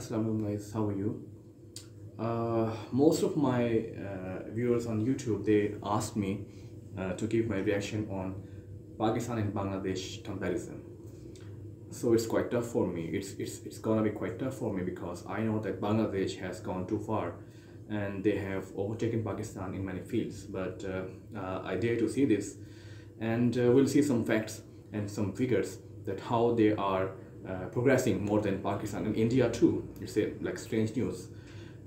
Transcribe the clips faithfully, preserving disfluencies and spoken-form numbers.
Assalamualaikum guys, how are you? Uh, most of my uh, viewers on YouTube, they asked me uh, to give my reaction on Pakistan and Bangladesh comparison. So it's quite tough for me. It's, it's, it's gonna be quite tough for me because I know that Bangladesh has gone too far and they have overtaken Pakistan in many fields. But uh, uh, I dare to see this, and uh, we'll see some facts and some figures that how they are Uh, progressing more than Pakistan and India too. It's a, like strange news.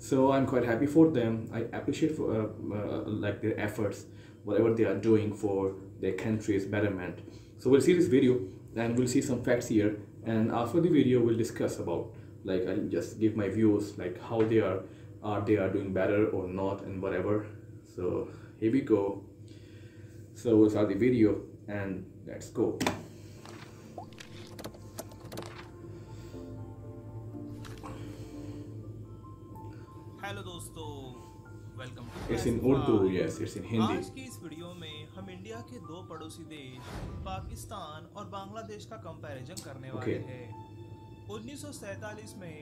So I'm quite happy for them. I appreciate for uh, uh, like their efforts, whatever they are doing for their country's betterment. So we'll see this video and we'll see some facts here, and after the video we'll discuss about, like, I'll just give my views, like how they are are they are doing better or not and whatever. So here we go. So we'll start the video and let's go. It's in Urdu, yes, it's in Hindi. आज की इस video में हम India के दो पड़ोसी देश पाकिस्तान और बांग्लादेश का कंपैरिजन करने वाले हैं। उन्नीस सौ सैंतालीस में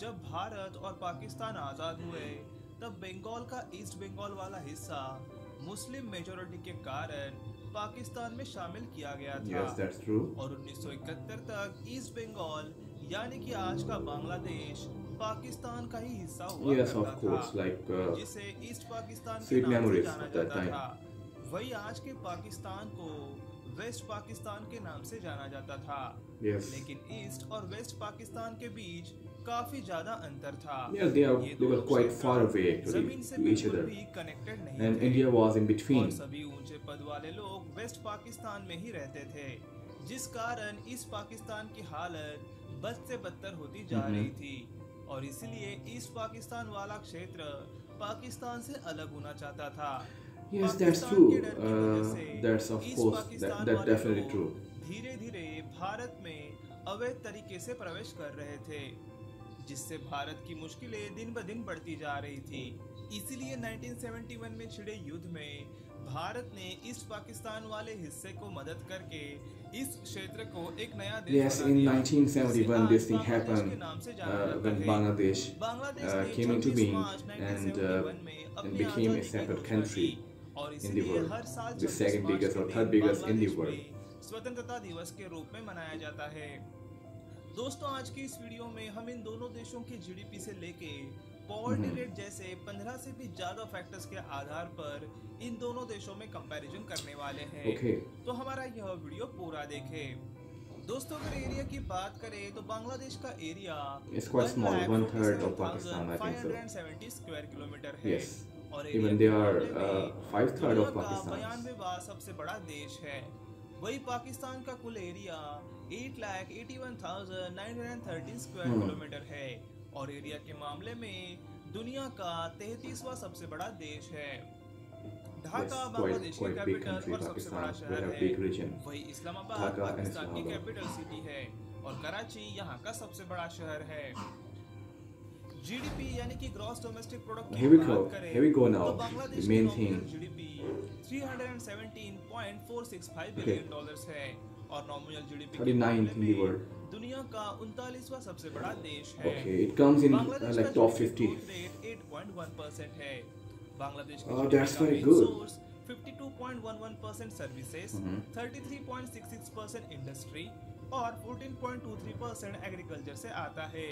जब भारत और पाकिस्तान आज़ाद हुए, तब बंगाल का ईस्ट बंगाल वाला हिस्सा मुस्लिम मेजोरिटी के कारण पाकिस्तान में शामिल किया गया था। Yes, that's true. और उन्नीस सौ इकहत्तर तक ईस्ट बंगाल यानी कि आज का बांग्लादेश पाकिस्तान का ही हिस्सा हुआ yes, करता course, था, like, uh, जिसे ईस्ट पाकिस्तान के नाम से जाना जाता था। वही आज के पाकिस्तान को वेस्ट पाकिस्तान के नाम से जाना जाता था। yes. लेकिन ईस्ट और वेस्ट पाकिस्तान के बीच काफी ज्यादा अंतर था। yes, they are, ये they were quite far away actually, जमीन से बिल्कुल भी कनेक्टेड नहीं and थे। India was in between. और सभी ऊंचे पद वाले लोग वेस्ट पाकिस्तान में ही रहते थे, जिस कारण ईस्ट पाकिस्तान की हालत बद से बदतर होती जा रही थी, और इसलिए ईस्ट पाकिस्तान वाला क्षेत्र पाकिस्तान से अलग होना चाहता था। Yes, that's true. Uh, that's of course that that definitely true. धीरे-धीरे भारत में अवैध तरीके से प्रवेश कर रहे थे, जिससे भारत की मुश्किलें दिन ब दिन बढ़ती जा रही थी। इसीलिए उन्नीस सौ इकहत्तर में छिड़े युद्ध में भारत ने ईस्ट पाकिस्तान वाले हिस्से को मदद करके इस क्षेत्र को एक नया देश yes, बना दिया। nineteen seventy-one this thing happened uh, when Bangladesh uh, came into being and, uh, and became a separate country in the world, the second biggest or third biggest in the world. स्वतंत्रता दिवस के रूप में मनाया जाता है। दोस्तों, आज की इस वीडियो में हम इन दोनों देशों के जीडीपी से लेके पॉवर्टी रेट जैसे पंद्रह से भी ज्यादा फैक्टर्स के आधार पर इन दोनों देशों में कंपैरिजन करने वाले हैं। okay. तो हमारा यह वीडियो पूरा देखें। दोस्तों, अगर एरिया की बात करें तो बांग्लादेश का एरिया वन लाख सत्तावन हज़ार पाँच सौ सत्तर स्क्वायर किलोमीटर है। yes. और बयानवेवां सबसे बड़ा देश है। वही पाकिस्तान का कुल एरिया आठ लाख इक्यासी हज़ार नौ सौ तेरह स्क्वायर किलोमीटर है, और एरिया के मामले में दुनिया का तैंतीसवां सबसे बड़ा देश है। ढाका बांग्लादेश की कैपिटल और सबसे बड़ा शहर है। वही इस्लामाबाद पाकिस्तान की कैपिटल सिटी है, और कराची यहाँ का सबसे बड़ा शहर है। जीडीपी यानी कि ग्रॉस डोमेस्टिक प्रोडक्ट की बात करें तो बांग्लादेश की जीडीपी तीन सौ सत्रह पॉइंट चार छह बिलियन डॉलर्स है, और नॉमिनल जीडीपी उनतालीसवां दुनिया का उनतालीसवां सबसे बड़ा देश है। okay, it comes in uh, like top fifty. आठ पॉइंट एक परसेंट है। बांग्लादेश का that's very good. बावन पॉइंट एक एक परसेंट सर्विसेज, तैंतीस पॉइंट छह छह परसेंट इंडस्ट्री और चौदह पॉइंट दो तीन परसेंट एग्रीकल्चर से आता है।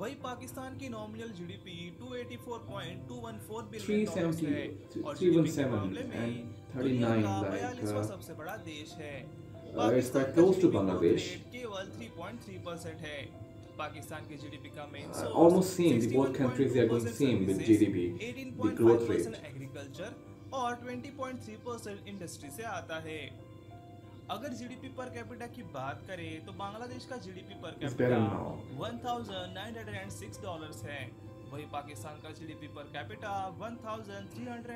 वही पाकिस्तान की नॉमिनल जीडीपी दो सौ चौरासी पॉइंट दो एक चार बिलियन डॉलर्स है, और जीडीपी के मामले में दुनिया का बयालीसवां सबसे बड़ा देश है। पाकिस्तान का बांग्लादेश केवल तीन पॉइंट तीन परसेंट है। पाकिस्तान के जीडीपी का main source almost same, the both countries are going same with GDP, the growth rate agriculture और बीस पॉइंट तीन परसेंट इंडस्ट्री से आता है। अगर जीडीपी पर कैपिटा की बात करें तो बांग्लादेश का जीडीपी पर कैपिटा उन्नीस सौ छह डॉलर्स है। वही पाकिस्तान का जीडीपी पर कैपिटा तेरह सौ अठासी डॉलर्स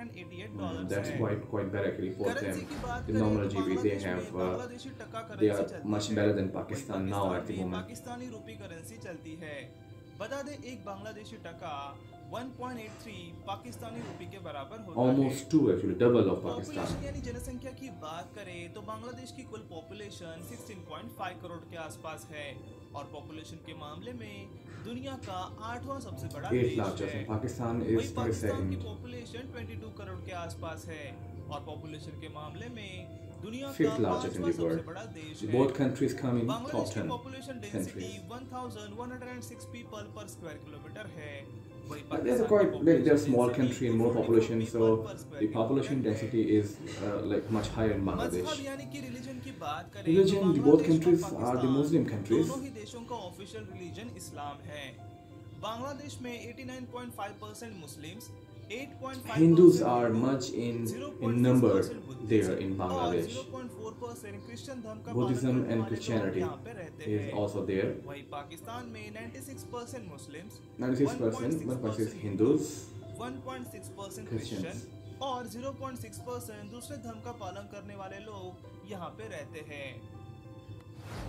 है। करेंसी की बात करें तो बांग्लादेशी टका करेंसी पाकिस्तानी रूपी करेंसी चलती है। बता दें, एक बांग्लादेशी टका एक पॉइंट आठ तीन पाकिस्तानी रूपी के बराबर होता है। Almost two actually, double of Pakistan. Population यानी जनसंख्या की बात करें तो बांग्लादेश की कुल पॉपुलेशन सोलह पॉइंट पाँच करोड़ के आसपास है, और पॉपुलेशन के मामले में दुनिया का आठवां सबसे बड़ा देश है। पाकिस्तान की पॉपुलेशन बाईस करोड़ के आसपास है और पॉपुलेशन के मामले में दुनिया का पांचवां सबसे बड़ा देश है। बांग्लादेश की population density eleven hundred six people per square kilometre है। But there's a quite big, they're a small country and more population, so the population density is uh, like much higher in Bangladesh. Religion, the both countries are the Muslim countries. Hindus are much in, in number there in Bangladesh. Buddhism and Christianity is also there. ninety-six percent, one point six Hindus, one point six percent Christians, और zero point six percent दूसरे धर्म का पालन करने वाले लोग यहाँ पे रहते हैं।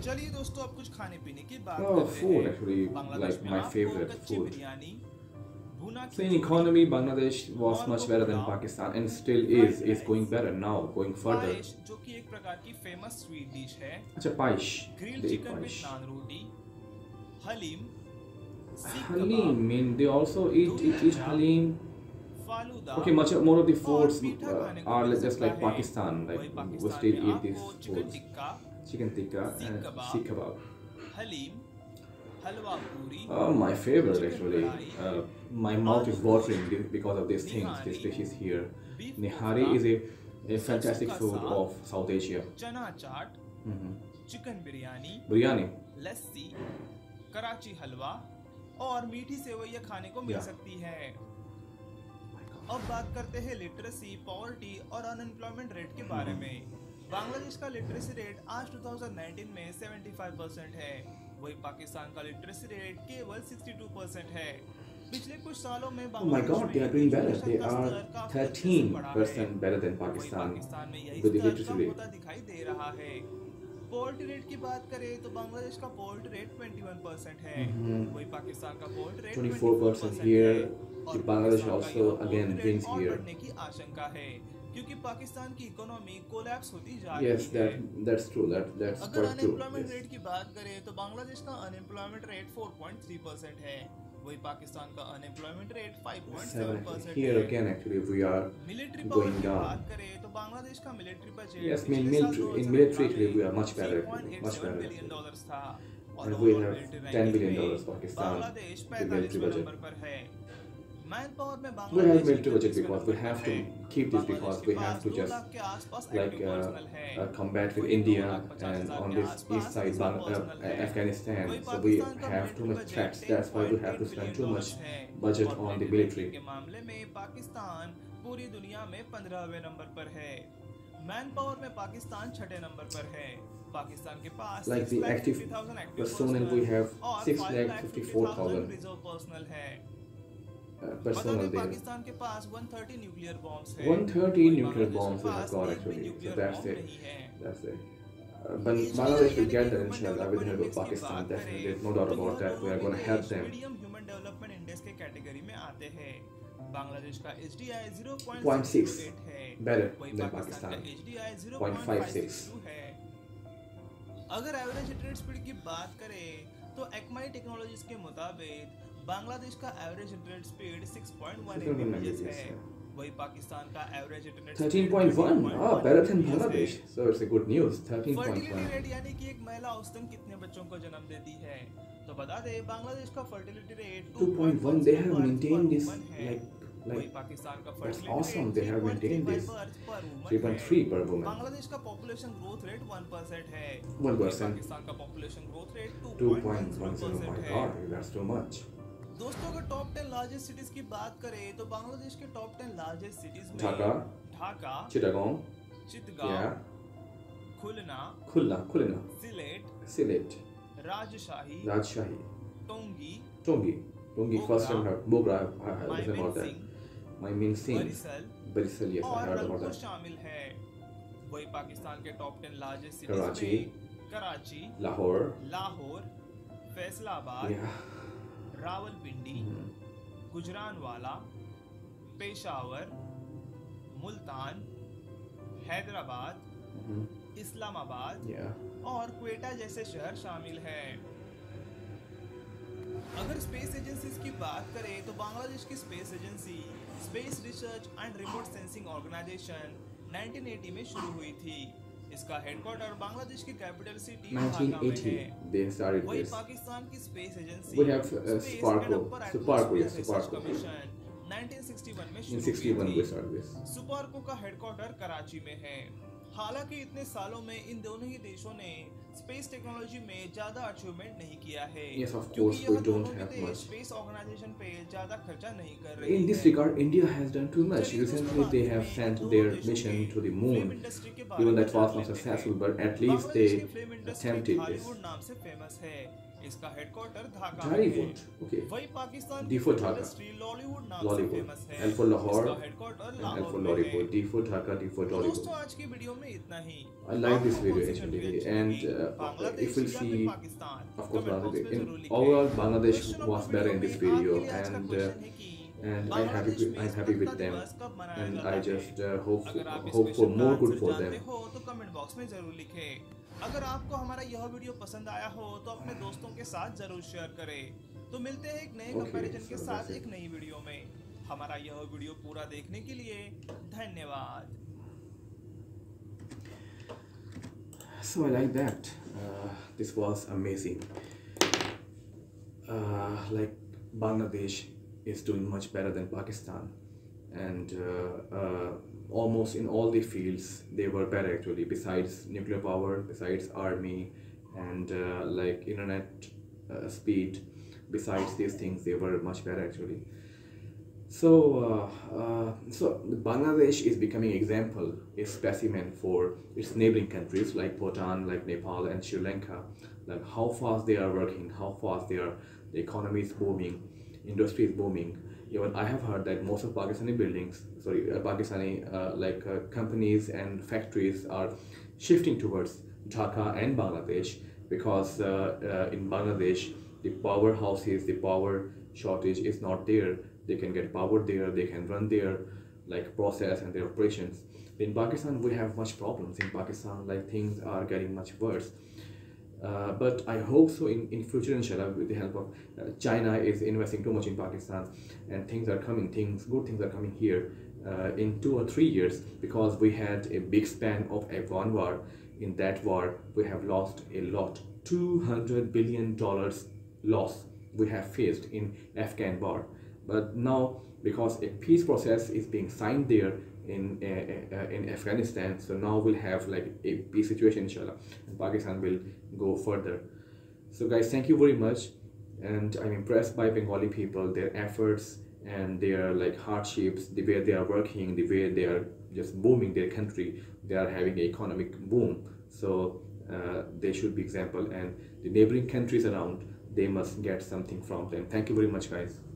चलिए दोस्तों, अब कुछ खाने पीने की बात करते हैं। बांग्लादेश में आपको कच्ची biryani, So in economy, Bangladesh was much better than Pakistan and still is, is going better now, going further. अच्छा, पाइश, grilled पाइश. Halim, mean they also eat, eat, eat halim. Okay, much more of the foods uh, are just like Pakistan, like we still eat these foods. Chicken tikka and seekh kebab. Uh, my favorite actually. Uh, my mouth is watering because of these things, these dishes here. Nihari is a, a fantastic food of South Asia. Mm-hmm. Chicken biryani, biryani, lassi, Karachi halwa, और मीठी सेवइयां खाने को मिल yeah. सकती है। अब बात करते हैं लिटरेसी, पॉवर्टी और अनएम्प्लॉयमेंट रेट के बारे में। बांग्लादेश का लिटरेसी रेट आज दो हज़ार उन्नीस में पचहत्तर परसेंट है, वही पाकिस्तान का लिटरेसी रेट केवल बासठ परसेंट है। पिछले कुछ सालों में दिखाई दे रहा है। पोवर्टी रेट की बात करें तो बांग्लादेश का पोवर्टी रेट इक्कीस परसेंट है, वही पाकिस्तान का पोवर्टी रेट चौबीस परसेंट है। और Bangladesh also again wins here की आशंका है क्योंकि पाकिस्तान की इकोनॉमी कोलैप्स होती जा रही है। Yes, that that's true. That that's quite true. अगर अनएम्प्लॉयमेंट रेट की बात करें तो बांग्लादेश का unemployment rate four point three percent है, वही पाकिस्तान का unemployment rate five point seven percent है। Here again actually we are going down. बात करें तो बांग्लादेश का military budget yes, in military in military we are much better, much better. And we have ten billion dollars Pakistan. Military budget. We have military budget because we have to keep this because we have to just like uh, uh, combat with India and on this east side uh, Afghanistan. So we have too much threats. That's why we have to spend too much budget on the military. पूरी दुनिया में पंद्रहवें number पर है। Man power में पाकिस्तान छठे number पर है। पाकिस्तान के पास like the active personnel we have six lakh fifty-four thousand reserve personnel है। Personnel there. पाकिस्तान के पास one hundred thirty nuclear bombs हैं। one hundred thirty nuclear bombs have got actually. So that's it. That's it. But Bangladesh will get there inshallah with the help of Pakistan. Definitely, there's no doubt about that. We are going to help them. Medium human development index के category में आते हैं। बांग्लादेश का H D I zero point six है, better than Pakistan H D I zero point five six है। अगर average rate speed की बात करें तो Akamai Technologies के मुताबिक बांग्लादेश का average internet speed six point one megabits है, वही पाकिस्तान का average internet thirteen point one हां better than Bangladesh. So it's a good news. thirteen point one fertility rate यानी कि एक महिला औसतन कितने बच्चों को जन्म देती है तो बता दे बांग्लादेश का fertility rate two point one। They have maintained this like like Pakistan का fertility rate awesome. They have maintained this three point three per woman. Bangladesh का population growth rate one percent है, पाकिस्तान का population growth rate two point one percent। My God, that's too much. दोस्तों, अगर top ten largest cities की बात करें तो बांग्लादेश के टॉप टेन लार्जेस्ट सिटीज में Dhaka, Dhaka, Chittagong, Chittagong, Khulna, Khulna, Khulna, Sylhet, Sylhet, Rajshahi, Rajshahi, Tongi, Tongi, Tongi first time heard, Bogra, I heard about that, Maymeen Singh, Barisal, Barisal, yes, I heard about that, शामिल है। वही पाकिस्तान के टॉप टेन लार्जेस्ट सिटीज में कराची, कराची, लाहौर, लाहौर, फैसलाबाद, रावलपिंडी, गुजरानवाला, पेशावर, मुल्तान, हैदराबाद, इस्लामाबाद और क्वेटा जैसे शहर शामिल हैं। अगर स्पेस एजेंसीज की बात करें तो बांग्लादेश की space agency space research and remote sensing organisation nineteen eighty में शुरू हुई थी। इसका हेडक्वार्टर बांग्लादेश की कैपिटल सिटी ढाका में है। वही पाकिस्तान की space agency nineteen sixty one में शुरू हुई थी। सुपार्को का हेडक्वार्टर कराची में है। हालांकि इतने सालों में इन दोनों ही देशों ने स्पेस टेक्नोलॉजी में ज्यादा अचीवमेंट नहीं किया है, yes, course, क्योंकि यह दोनों ही देश स्पेस ऑर्गेनाइजेशन पे ज्यादा खर्चा नहीं कर रहे हैं। In this regard, India has done too much. Recently, they have sent their mission to the moon. Even that was not successful, but at least they attempted this. नाम से फेमस है। इसका हेडक्वार्टर ढाका में है। Okay. वही पाकिस्तान की industry Lollywood नाम से फेमस है। L for Lahore, L for Lollywood, D for Dhaka, D for Lollywood. दोस्तों, आज की वीडियो में इतना ही। I like this video actually, and uh, if we'll see, of course, Bangladesh. In overall, Bangladesh was better in this video, and uh, and I'm happy, I'm happy with them, and I just uh, hope hope for more good for them. अगर आपको हमारा यह video पसंद आया हो तो अपने दोस्तों के साथ जरूर शेयर करें। तो मिलते हैं एक नए कंपैरिजन के साथ एक नई वीडियो में। हमारा यह वीडियो पूरा देखने के लिए धन्यवाद। So I like that. Uh, this was amazing. Uh, like Bangladesh is doing much better than Pakistan, and uh, uh, almost in all the fields they were better actually. Besides nuclear power, besides army, and uh, like internet uh, speed, besides these things they were much better actually. So, uh, uh, so Bangladesh is becoming an example, a specimen for its neighboring countries like Bhutan, like Nepal, and Sri Lanka. Like how fast they are working, how fast they are, the economy is booming, industry is booming. Even I have heard that most of Pakistani buildings, sorry, Pakistani uh, like uh, companies and factories are shifting towards Dhaka and Bangladesh because uh, uh, in Bangladesh the powerhouses, the power shortage is not there. They can get power there, they can run their like process and their operations. In Pakistan we have much problems. In Pakistan like things are getting much worse. Uh, but I hope so in, in future inshallah with the help of uh, China is investing too much in Pakistan and things are coming, things good things are coming here uh, in two or three years because we had a big span of Afghan war. In that war we have lost a lot. two hundred billion dollars loss we have faced in Afghan war. But now, because a peace process is being signed there in uh, uh, in Afghanistan, so now we'll have like a peace situation, inshallah, and Pakistan will go further. So, guys, thank you very much, and I'm impressed by Bengali people, their efforts and their like hardships, the way they are working, the way they are just booming their country. They are having an economic boom, so uh, they should be example, and the neighboring countries around they must get something from them. Thank you very much, guys.